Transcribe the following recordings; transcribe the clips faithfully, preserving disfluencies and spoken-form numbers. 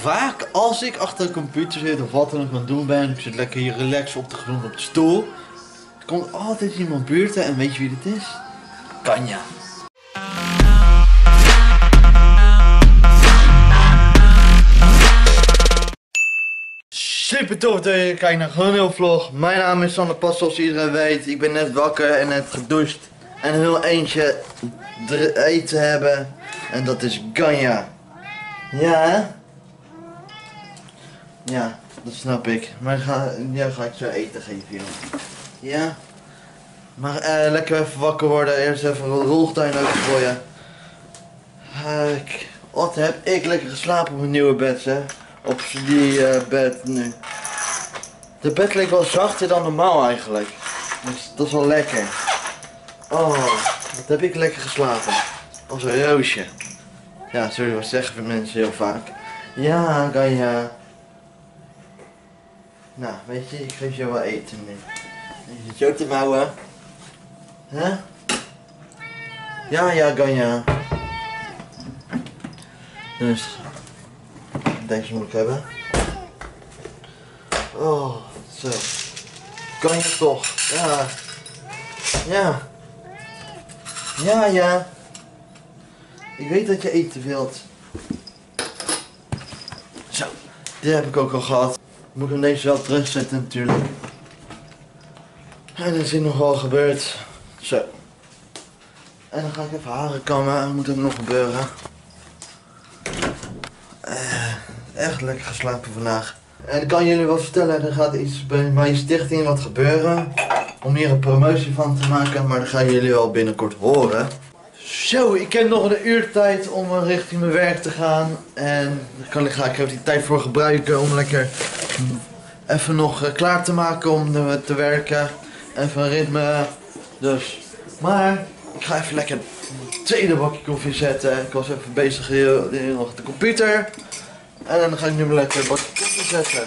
vaak als ik achter de computer zit of wat dan ook aan het doen ben, ik zit lekker hier relaxed op de grond op de stoel, er komt altijd iemand buurten en weet je wie dit is? Ganja. Super tof dat je kijkt naar een heel vlog. Mijn naam is Sander Pas, zoals iedereen weet. Ik ben net wakker en net gedoucht. En heel eentje eten hebben. En dat is Ganja. Ja hè? Ja, dat snap ik. Maar ga, ja, ga ik zo eten geven, joh. Ja? Maar eh, lekker even wakker worden. Eerst even een roltuin ook gooien. Uh, ik, wat heb ik lekker geslapen op mijn nieuwe bed, hè? Op die uh, bed nu. De bed leek wel zachter dan normaal eigenlijk. Dus dat is wel lekker. Oh, wat heb ik lekker geslapen. Als een roosje. Ja, sorry, wat zeggen mensen heel vaak. Ja, Ganja. Nou, weet je, ik geef je wel eten nu. Je zit je ook te mouwen. Hè? Huh? Ja, ja, Ganja. Dus... deze moet ik hebben. Oh, zo. Kan je toch? Ja. Ja. Ja, ja. Ik weet dat je eten wilt. Zo. Dit heb ik ook al gehad. Moet ik hem deze wel terugzetten natuurlijk. En dat is hier nogal gebeurd. Zo. En dan ga ik even haren kammen. Dat moet ook nog gebeuren. Echt lekker geslapen vandaag. En ik kan jullie wel vertellen, er gaat iets bij mijn stichting wat gebeuren. Om hier een promotie van te maken, maar dat gaan jullie wel binnenkort horen. Zo, ik heb nog een uur tijd om richting mijn werk te gaan. En daar ga ik even die tijd voor gebruiken om lekker even nog klaar te maken om te werken. Even een ritme. Dus, maar ik ga even lekker een tweede bakje koffie zetten. Ik was even bezig heel, heel nog de computer. En dan ga ik nu maar lekker een bakje koffie zetten.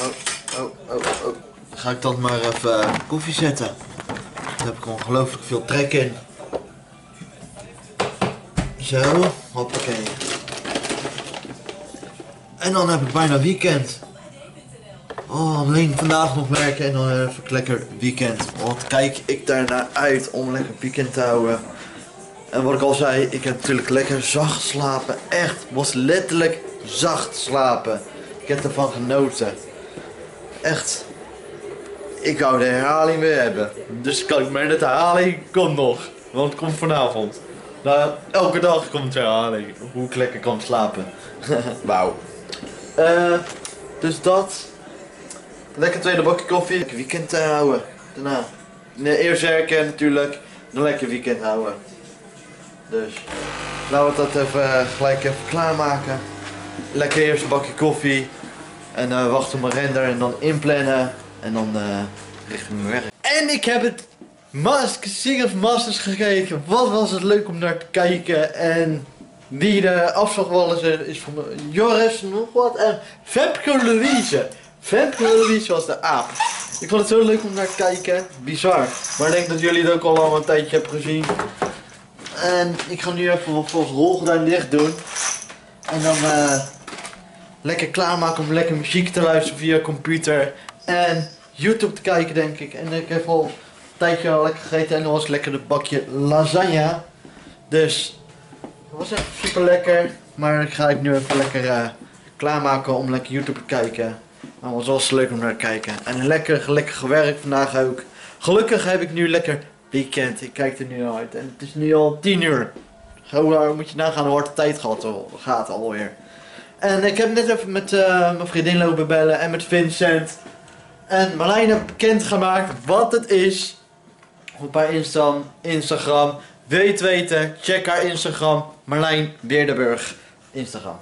Oh, oh, oh, oh. Dan ga ik dat maar even koffie zetten. Daar heb ik ongelooflijk veel trek in. Zo, hoppakee. En dan heb ik bijna weekend. Oh, alleen vandaag nog werken en dan even lekker weekend. Want kijk ik daarnaar uit om lekker weekend te houden. En wat ik al zei, ik heb natuurlijk lekker zacht slapen. Echt, was letterlijk... zacht slapen. Ik heb ervan genoten. Echt. Ik wou de herhaling weer hebben. Dus kan ik maar net herhaling. Komt nog. Want het komt vanavond. Nou, elke dag komt de herhaling. Hoe ik lekker kan slapen. Wauw. uh, dus dat. Lekker tweede bakje koffie. Lekker weekend houden. Daarna. Nee, eerst werken natuurlijk. Dan lekker weekend houden. Dus. Laten we dat even gelijk even klaarmaken. Lekker eerst een bakje koffie en uh, wachten op mijn render en dan inplannen en dan uh, richting mijn werk. En ik heb het Mask, Sing of Masters gekeken. Wat was het leuk om naar te kijken. En die de afslagwallen is, is van Joris, nog wat. En Femke Louise. Femke Louise was de aap. Ik vond het zo leuk om naar te kijken. Bizar. Maar ik denk dat jullie het ook al een tijdje hebben gezien. En ik ga nu even wat volgens rolgordijn dicht doen. En dan uh, lekker klaarmaken om lekker muziek te luisteren via computer en YouTube te kijken denk ik. En ik heb al een tijdje al lekker gegeten en dan was ik lekker een bakje lasagne. Dus dat was echt super lekker. Maar ik ga ik nu even lekker uh, klaarmaken om lekker YouTube te kijken. Maar het was wel leuk om naar te kijken. En lekker, lekker gewerkt vandaag ook. Gelukkig heb ik nu lekker weekend. Ik kijk er nu al uit en het is nu al tien uur. Hoe moet je nagaan, hoe hard de tijd gaat, gaat alweer. En ik heb net even met uh, mijn vriendin lopen bellen en met Vincent. En Marlijn heeft bekendgemaakt wat het is. Op haar Insta, Instagram. Wil je het weten? Check haar Instagram. Marlijn Beerdenburg. Instagram.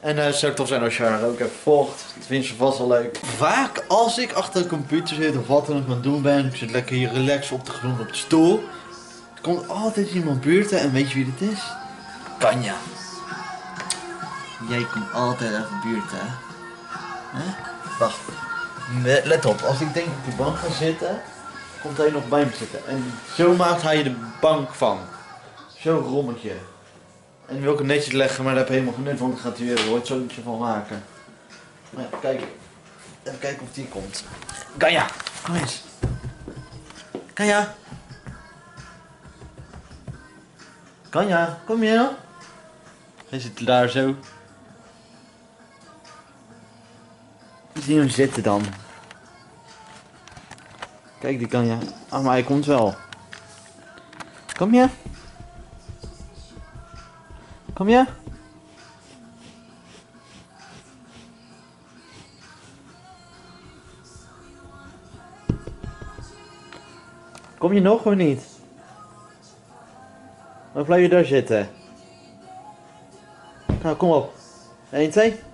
En uh, het zou tof zijn als je haar ook even volgt. Dat vind je vast wel leuk. Vaak als ik achter de computer zit of wat dan ook aan het doen ben. Ik zit lekker hier relaxed op de grond op de stoel. Er komt altijd iemand buurten en weet je wie dit is? Ganja. Jij komt altijd uit de buurt, hè? Huh? Wacht. Let op, als ik denk dat ik op de bank ga zitten, komt hij nog bij me zitten. En zo maakt hij de bank van. Zo'n rommetje. En die wil ik netjes leggen, maar daar heb je helemaal geen nut van. Dan gaat hij weer een hoorzoontje van maken. Maar ja, kijk. Even kijken of die komt. Ganja, kom eens. Ganja. Ganja, kom je dan? Hij zit daar zo. Zie hem zitten dan. Kijk, die Ganja. Ah, maar hij komt wel. Kom je? Kom je? Kom je nog of niet? Of blijf je daar zitten? Nou, kom op. een, twee.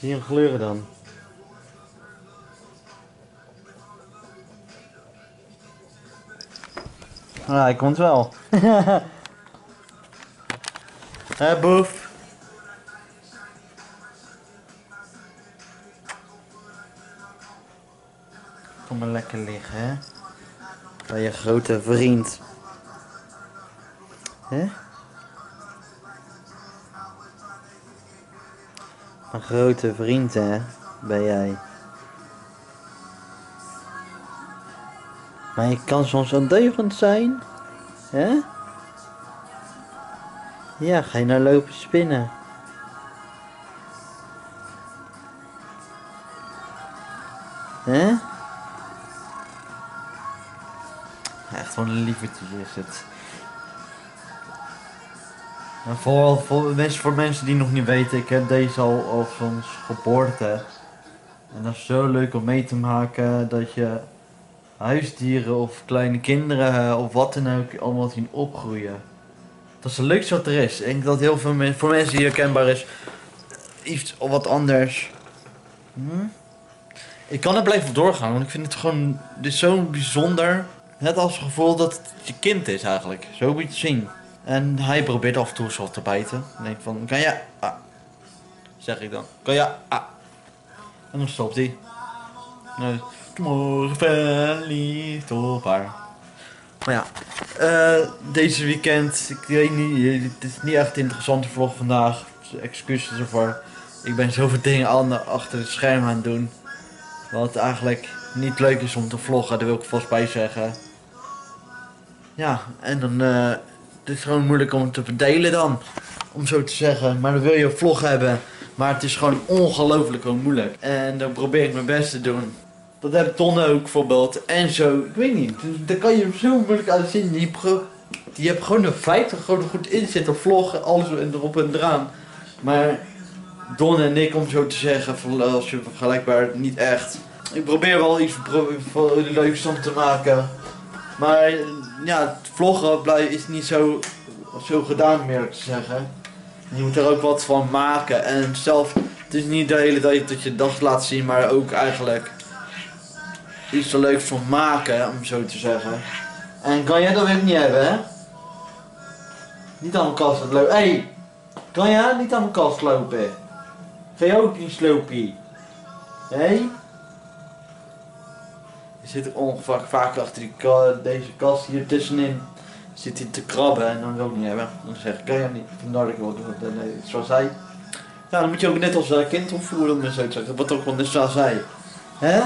Zie je hem gleuren dan? Ah, hij komt wel. Hé, boef. Kom maar lekker liggen, hè? Bij je grote vriend. Hè? Een grote vriend, hè, ben jij. Maar je kan soms ondeugend zijn, hè? Ja, ga je nou lopen spinnen. Hè? Echt wel een lievertje is het. En vooral voor mensen, voor mensen die nog niet weten, ik heb deze al, al van geboorte. En dat is zo leuk om mee te maken dat je huisdieren of kleine kinderen of wat dan ook allemaal zien opgroeien. Dat is het leukste wat er is. Ik denk dat heel veel mensen, voor mensen die herkenbaar is, iets of wat anders. Hm? Ik kan er blijven doorgaan, want ik vind het gewoon, dit is zo bijzonder. Net als het gevoel dat het je kind is eigenlijk, zo moet je het zien. En hij probeert af en toe zo te bijten. En denkt van, kan ja, ah. Zeg ik dan, kan ja, ah. En dan stopt hij. En morgen verliefd op haar. Maar ja, uh, deze weekend, ik weet niet, het is niet echt een interessante vlog vandaag. Excuses ervoor. Ik ben zoveel dingen aan, achter het scherm aan het doen. Wat eigenlijk niet leuk is om te vloggen, daar wil ik vast bij zeggen. Ja, en dan... Uh, Het is gewoon moeilijk om te verdelen dan, om zo te zeggen. Maar dan wil je een vlog hebben, maar het is gewoon ongelooflijk moeilijk. En dan probeer ik mijn best te doen. Dat heb Ton ook bijvoorbeeld en zo, ik weet niet. Dan kan je hem zo moeilijk uitzien. Die, die hebt gewoon een vijftig, gewoon goed in zitten, vloggen, alles erop en eraan. Maar Don en ik, om zo te zeggen, als je vergelijkbaar niet echt. Ik probeer wel iets leuks om te maken. Maar ja, het vloggen is niet zo, zo gedaan meer te zeggen. Je moet er ook wat van maken. En zelf, het is niet de hele tijd dat je dat laat zien, maar ook eigenlijk iets er leuks van maken, om zo te zeggen. En kan jij dat weer niet hebben, hè? Niet aan mijn kast lopen. Hé, hey, kan jij niet aan mijn kast lopen? Ga je ook niet slopie? Hé? Hey? Zit ik ongeveer vaak achter die ka deze kast hier tussenin. Zit hij te krabben en dan wil ik niet hebben. Dan zeg ik, kan je niet. Vandaar dat ik wil doen. Nee, zoals hij. Ja, dan moet je ook net als uh, kind opvoeren, om zo te zeggen. Wat ook wel net zoals hij. Hè?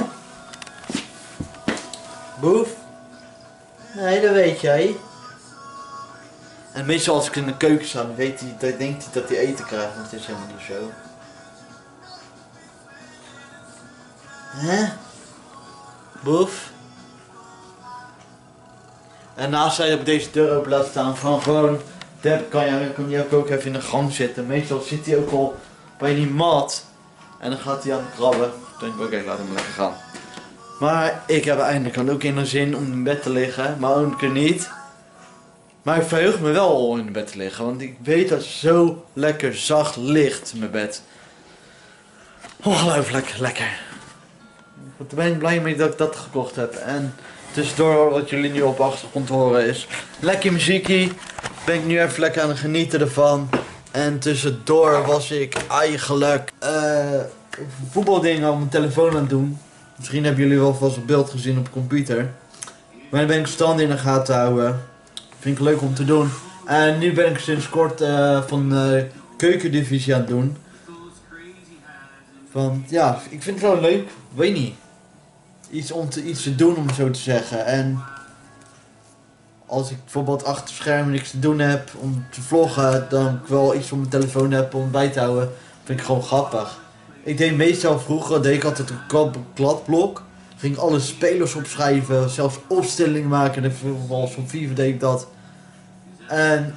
Boef? Nee, dat weet jij. En meestal als ik in de keuken sta, dan weet hij, dan denkt hij dat hij eten krijgt. Want het is helemaal niet zo. Hè? Boef. En naast zij heb ik deze deur open laten staan van gewoon, daar kan je, kan je ook even in de gang zitten. Meestal zit hij ook al bij die mat en dan gaat hij aan het krabben. Toen denk ik, oké, okay, laat hem lekker gaan. Maar ik heb eindelijk ook in de zin om in bed te liggen, maar ook niet. Maar ik verheug me wel om in bed te liggen, want ik weet dat het zo lekker zacht ligt in mijn bed. Ongelooflijk lekker. Daar ben ik blij mee dat ik dat gekocht heb. En tussendoor wat jullie nu op achtergrond horen is lekker muziekje. Ben ik nu even lekker aan het genieten ervan. En tussendoor was ik eigenlijk uh, voetbaldingen op mijn telefoon aan het doen. Misschien hebben jullie wel vast op beeld gezien op de computer. Maar dan ben ik stand in de gaten houden. Vind ik leuk om te doen. En nu ben ik sinds kort uh, van uh, keukendivisie aan het doen. Want ja, ik vind het wel leuk. Weet niet. Iets om te, iets te doen, om het zo te zeggen. En als ik bijvoorbeeld achter schermen niks te doen heb om te vloggen, dan ik wel iets op mijn telefoon heb om bij te houden. Vind ik gewoon grappig. Ik deed meestal vroeger, deed ik altijd een kladblok. Ging alle spelers opschrijven, zelfs opstellingen maken. En bijvoorbeeld van FIFA deed ik dat. En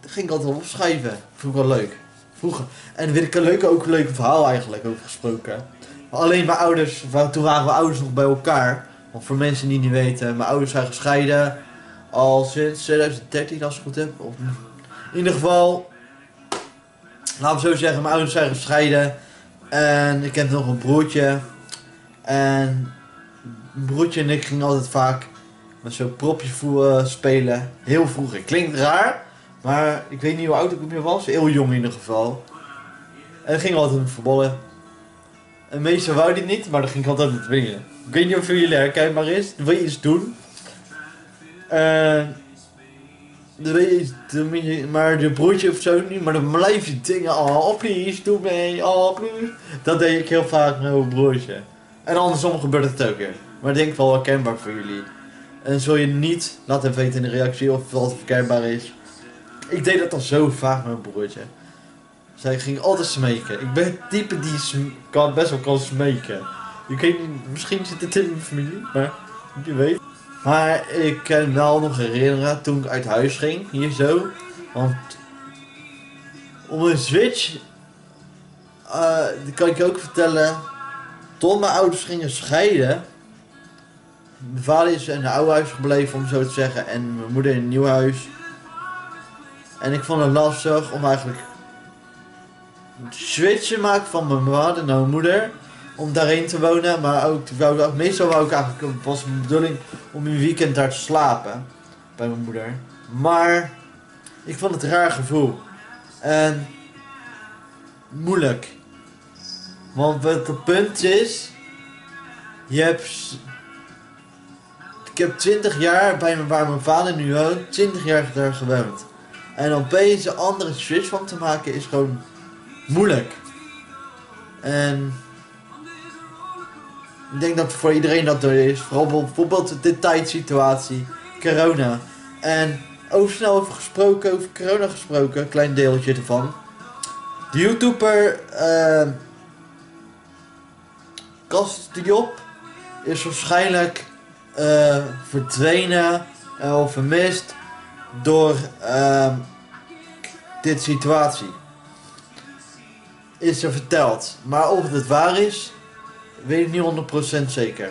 dat ging ik altijd opschrijven. Vond ik wel leuk. Vroeger. En weet ik een leuke, ook een leuk verhaal eigenlijk over gesproken. Maar alleen mijn ouders, toen waren mijn ouders nog bij elkaar. Want voor mensen die niet weten, mijn ouders zijn gescheiden al sinds twintig dertien als ik het goed heb. Of in ieder geval, laten we zo zeggen, mijn ouders zijn gescheiden. En ik heb nog een broertje. En mijn broertje en ik gingen altijd vaak met zo'n propje voelen, spelen. Heel vroeger. Klinkt raar. Maar ik weet niet hoe oud ik meer was. Heel jong in ieder geval. En dan ging ik altijd voetballen. En meestal wou dit niet, maar dan ging ik altijd met dwingen. Ik weet niet of jullie herkennen, maar is. Dan wil je iets doen. Uh, dan wil je iets doen, maar de broertje of zo niet. Maar dan blijf je dingen. Oh, please, doe mee. Oh, please. Dat deed ik heel vaak met mijn broertje. En andersom gebeurt het ook weer. Maar ik denk wel herkenbaar voor jullie. En zul je niet, laat even weten in de reactie of het altijd herkenbaar is. Ik deed dat al zo vaak met mijn broertje. Zij ging altijd smeken. Ik ben het type die kan, best wel kan smeken. Ik weet niet, misschien zit het in mijn familie, maar je weet. Maar ik kan me wel nog herinneren toen ik uit huis ging, hier zo. Want om een switch, uh, dat kan ik je ook vertellen. Toen mijn ouders gingen scheiden. Mijn vader is in een oude huis gebleven, om zo te zeggen. En mijn moeder in een nieuw huis. En ik vond het lastig om eigenlijk het switchen te maken van mijn vader naar mijn moeder. Om daarheen te wonen, maar ook, wou ik, meestal wou ik eigenlijk, was mijn bedoeling om een weekend daar te slapen. Bij mijn moeder. Maar ik vond het een raar gevoel. En moeilijk. Want wat het punt is, je hebt... Ik heb twintig jaar, bij mijn, waar mijn vader nu woont, twintig jaar daar gewoond. En opeens een andere switch van te maken is gewoon moeilijk. En ik denk dat voor iedereen dat er is. Vooral bijvoorbeeld de tijdssituatie. Corona. En over snel over gesproken, over corona gesproken. Klein deeltje ervan. De YouTuber uh, Cas de Job is waarschijnlijk uh, verdwenen uh, of vermist. Door uh, dit situatie is er verteld, maar of het waar is, weet ik niet honderd procent zeker.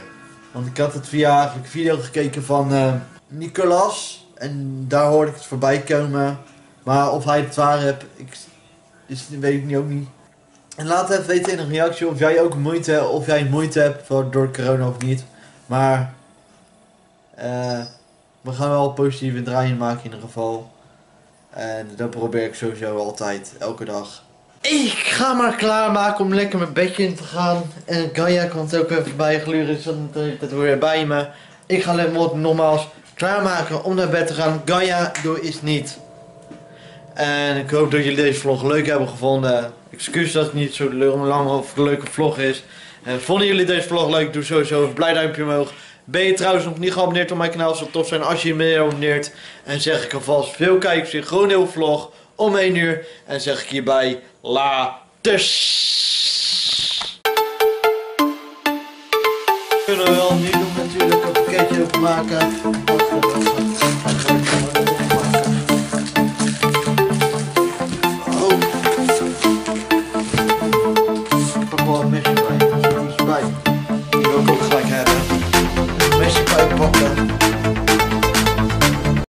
Want ik had het via eigenlijk video gekeken van uh, Nicolas en daar hoorde ik het voorbij komen. Maar of hij het waar heeft, ik, is, weet ik niet, ook niet. En laat even weten in een reactie of jij ook moeite, of jij moeite hebt voor, door corona of niet. Maar eh... Uh, we gaan wel positieve draaien maken in ieder geval. En dat probeer ik sowieso altijd, elke dag. Ik ga maar klaarmaken om lekker mijn bedje in te gaan. En Ganja kan het ook even bijgluren, dat hoor je bij me. Ik ga lekker nogmaals klaarmaken om naar bed te gaan. Ganja, doe is niet. En ik hoop dat jullie deze vlog leuk hebben gevonden. Excuus dat het niet zo lang of leuke vlog is. En vonden jullie deze vlog leuk, doe sowieso een blij duimpje omhoog. Ben je trouwens nog niet geabonneerd op mijn kanaal, zou het tof zijn als je je meer abonneert. En zeg ik alvast veel kijkers in gewoon heel vlog om één uur. En zeg ik hierbij laters. We kunnen wel nu nog natuurlijk een pakketje openmaken.